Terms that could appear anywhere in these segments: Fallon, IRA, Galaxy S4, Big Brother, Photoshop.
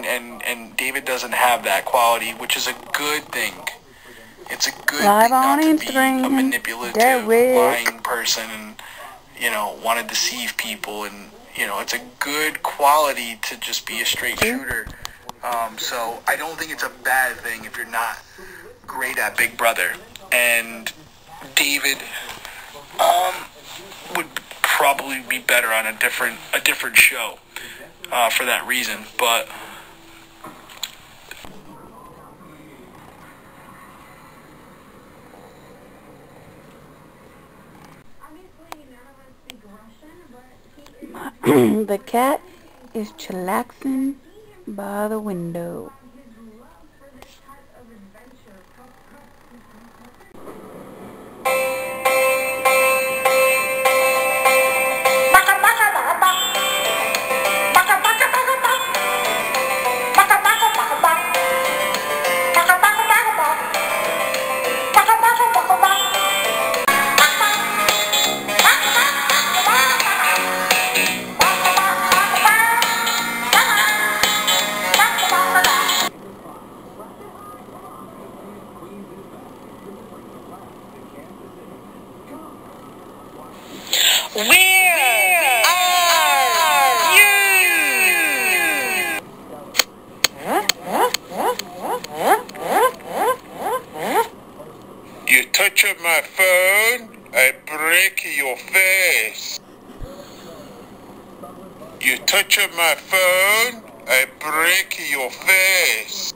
and David doesn't have that quality, which is a good thing. It's a good thing not to be a manipulative, lying person and, you know, want to deceive people. And, you know, it's a good quality to just be a straight shooter. So I don't think it's a bad thing if you're not great at Big Brother. And David would probably be better on a different show for that reason. But the cat is chillaxing by the window. You touch up my phone, I break your face. You touch up my phone, I break your face.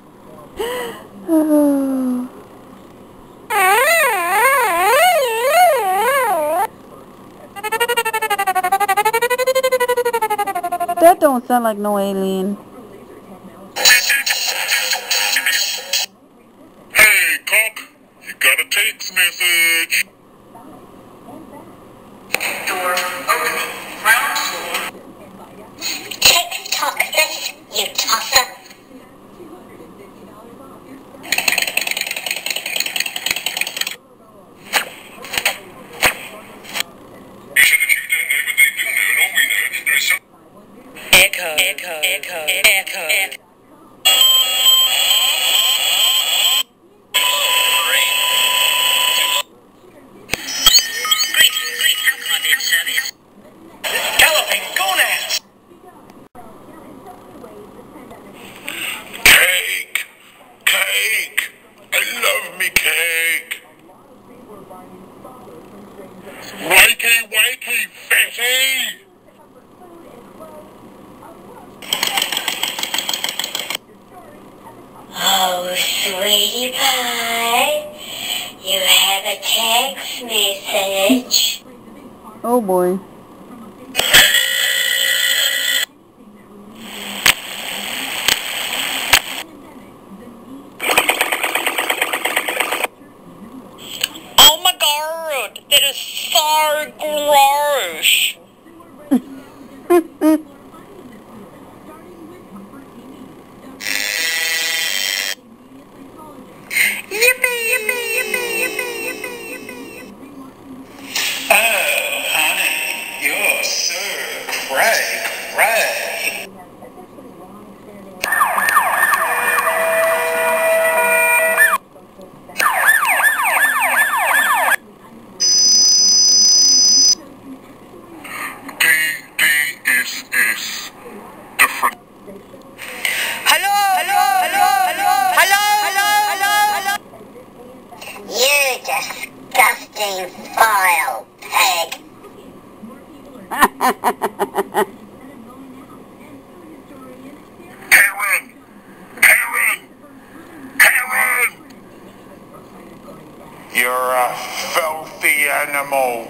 That don't sound like no alien. Hey, cock, you got a text message. Door opening, ground floor. Can't talk this, you tosser. Echo. Sweetie pie, you have a text message. Oh boy. Oh my god, that is so gross. File, pig. Karen! You're a filthy animal.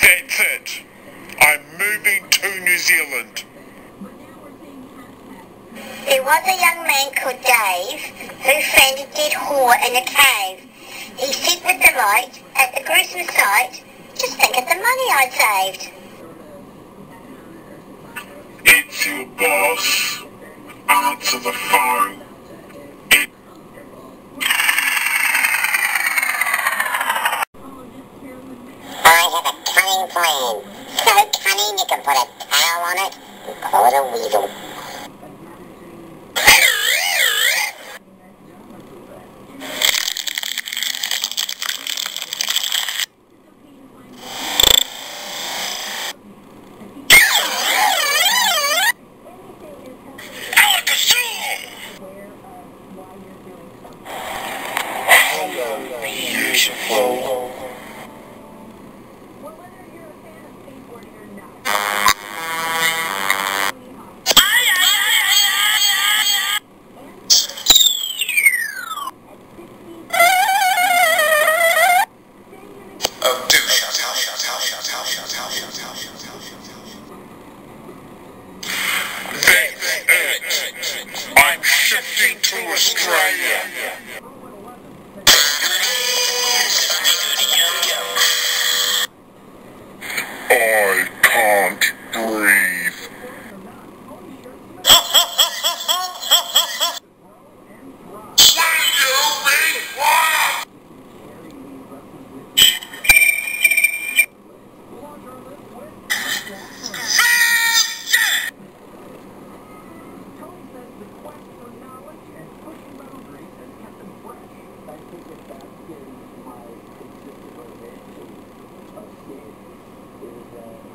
That's it. I'm moving to New Zealand. There was a young man called Dave who found a dead whore in a cave. He said with delight, at the gruesome sight, just think of the money I saved. It's your boss. Answer the phone. plane. So cunning, you can put a tail on it and call it a weasel.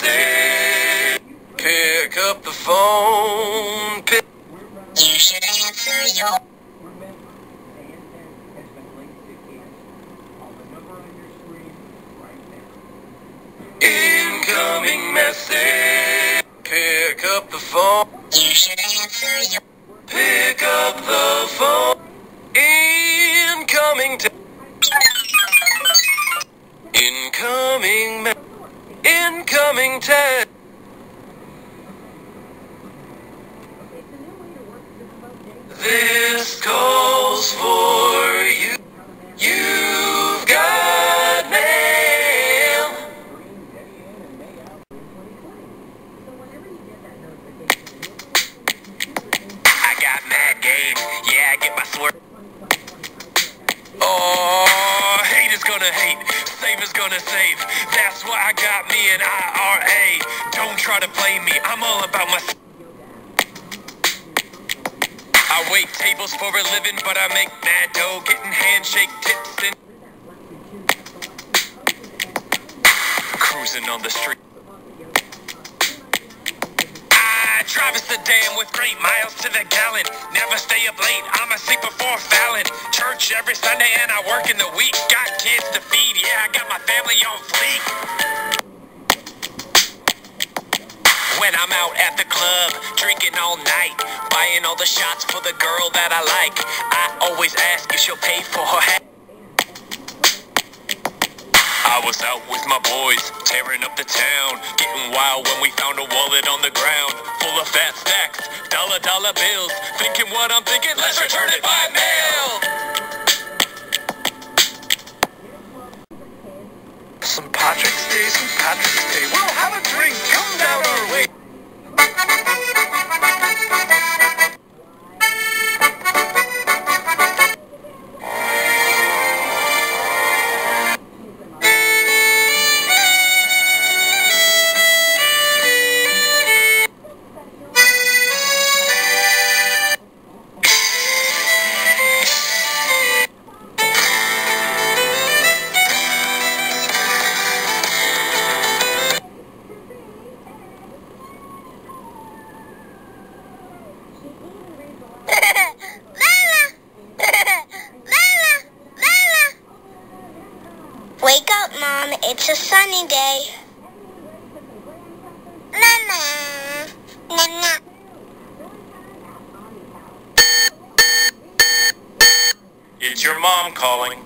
Pick up the phone. You should answer your... Remember, the incident has been linked to kids on the number on your screen right now. Incoming message. Pick up the phone. You should answer your... Pick up the phone. Incoming text. Incoming message. Incoming text. This calls for you. You've got mail. I got mad game. Yeah, I get my swerve. Oh, hate is gonna hate. Save is gonna save. That's why I got me an IRA. Don't try to blame me. I'm all about myself. I wait tables for a living, but I make mad dough, getting handshake tips and cruising on the street. I drive a sedan with 3 miles to the gallon. Never stay up late, I'm asleep before Fallon. Church every Sunday and I work in the week. Got kids to feed, yeah, I got my family on fleek. When I'm out at the club, drinking all night, buying all the shots for the girl that I like. I always ask if she'll pay for her hat. I was out with my boys, tearing up the town, getting wild when we found a wallet on the ground, full of fat stacks, dollar bills, thinking what I'm thinking, let's return it by mail. St. Patrick's Day, St. Patrick's Day, we'll have a drink, come down our way. Wake up, Mom. It's a sunny day. Mama. Mama. It's your mom calling.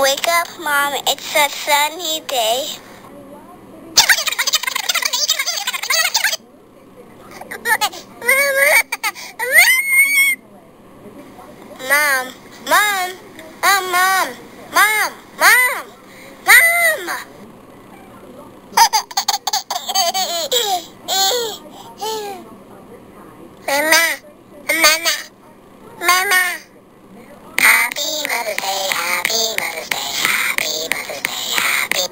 Wake up, Mom. It's a sunny day. Mom. Mom. Oh, Mom. Mom! Mom! Mom! Mama! Mama! Mama! Happy Mother's Day! Happy Mother's Day! Happy Mother's Day! Happy...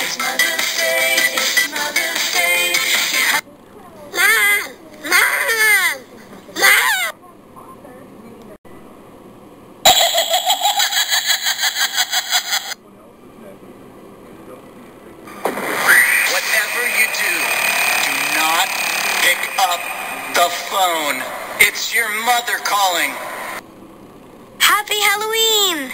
It's Mother's Day! It's Mother's Day! Mom! Mom! Mom! Phone. It's your mother calling. Happy Halloween!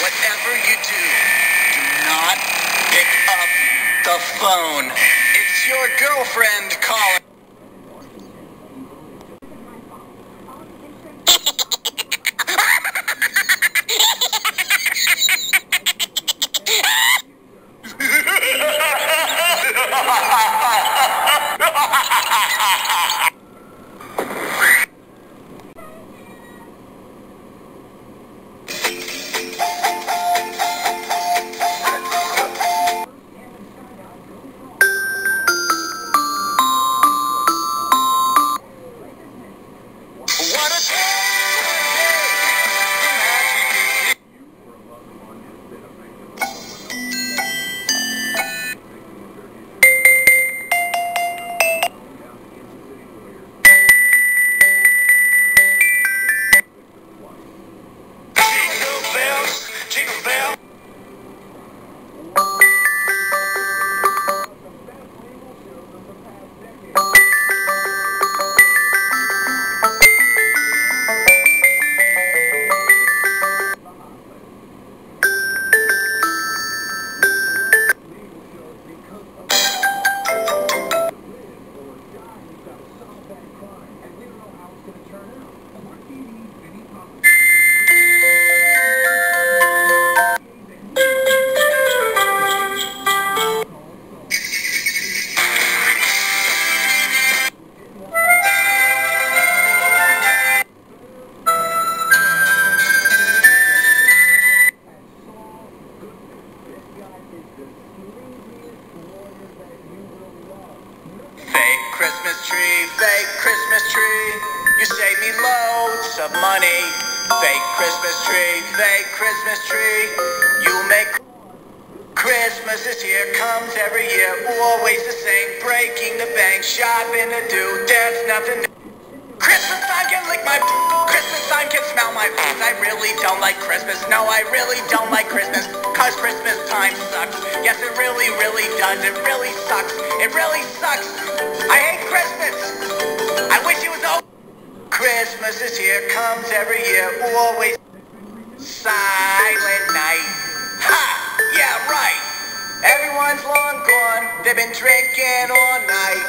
Whatever you do, do not pick up the phone. It's your girlfriend calling. of money. Fake Christmas tree, fake Christmas tree. You make Christmas this year comes every year. Always the same, breaking the bank, shopping to do. There's nothing new. Christmas time can lick my Christmas time can smell my I really don't like Christmas. No, I really don't like Christmas. Cause Christmas time sucks. Yes, it really, really does. It really sucks. It really sucks. I hate Christmas. I wish it was over. Christmas this year comes every year. Always silent night. Ha! Yeah, right. Everyone's long gone. They've been drinking all night.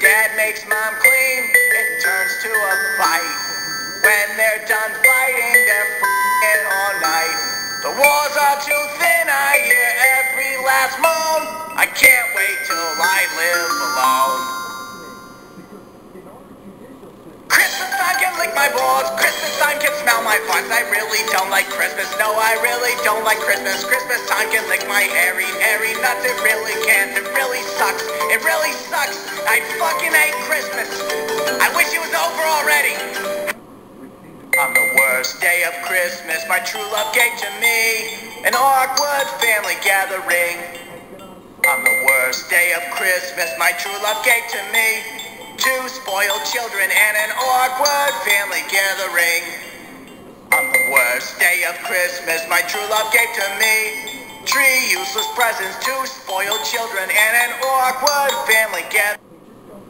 Dad makes mom clean. It turns to a fight. When they're done fighting, they're f***ing all night. The walls are too thin, I hear every last moan. I can't wait till I live alone. Christmas time can lick my balls. Christmas time can smell my farts. I really don't like Christmas. No, I really don't like Christmas. Christmas time can lick my hairy, hairy nuts. It really can. It really sucks. It really sucks. I fucking hate Christmas. I wish it was over already. On the worst day of Christmas, my true love gave to me an awkward family gathering. On the worst day of Christmas, my true love gave to me two spoiled children and an awkward family gathering. On the worst day of Christmas, my true love gave to me three useless presents, two spoiled children and an awkward family gathering.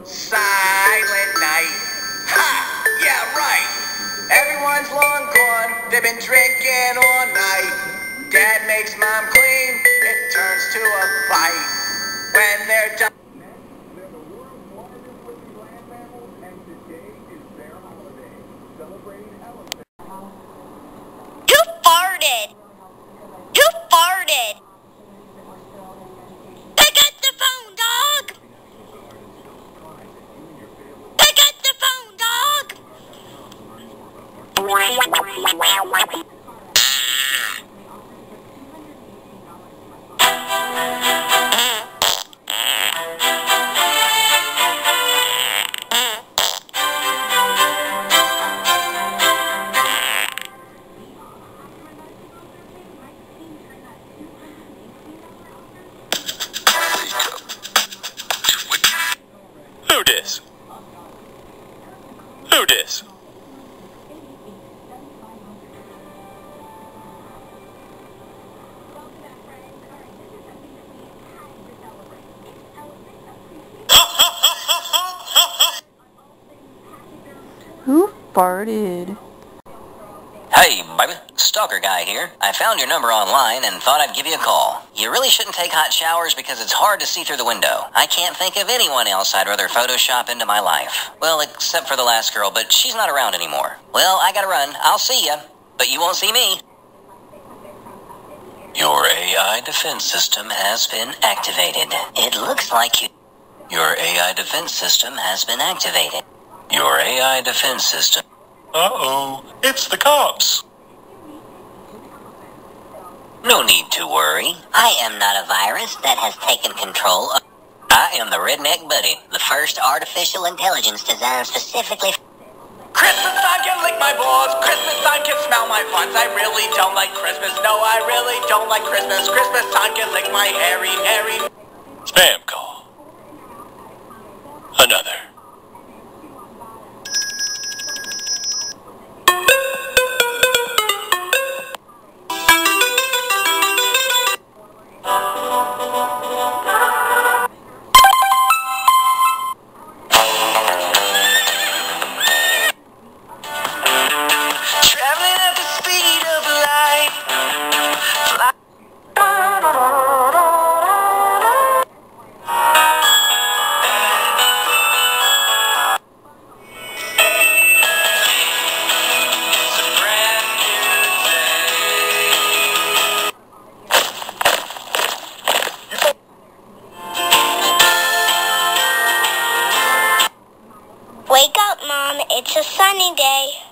Silent night. Ha! Yeah, right. Everyone's long gone. They've been drinking all night. Dad makes mom clean. It turns to a fight. When they're done. Who farted? Who farted? Who dis? Who dis? Who farted? Hey, baby. Stalker guy here. I found your number online and thought I'd give you a call. You really shouldn't take hot showers because it's hard to see through the window. I can't think of anyone else I'd rather Photoshop into my life. Well, except for the last girl, but she's not around anymore. Well, I gotta run. I'll see ya, but you won't see me. Your AI defense system has been activated. It looks like you... Your AI defense system has been activated. Your AI defense system. Uh-oh, it's the cops. No need to worry. I am not a virus that has taken control of... I am the Redneck Buddy, the first artificial intelligence designed specifically for... Christmas time can lick my balls. Christmas time can smell my farts. I really don't like Christmas. No, I really don't like Christmas. Christmas time can lick my hairy, hairy... Spam call. Another. Wake up, Mom. It's a sunny day.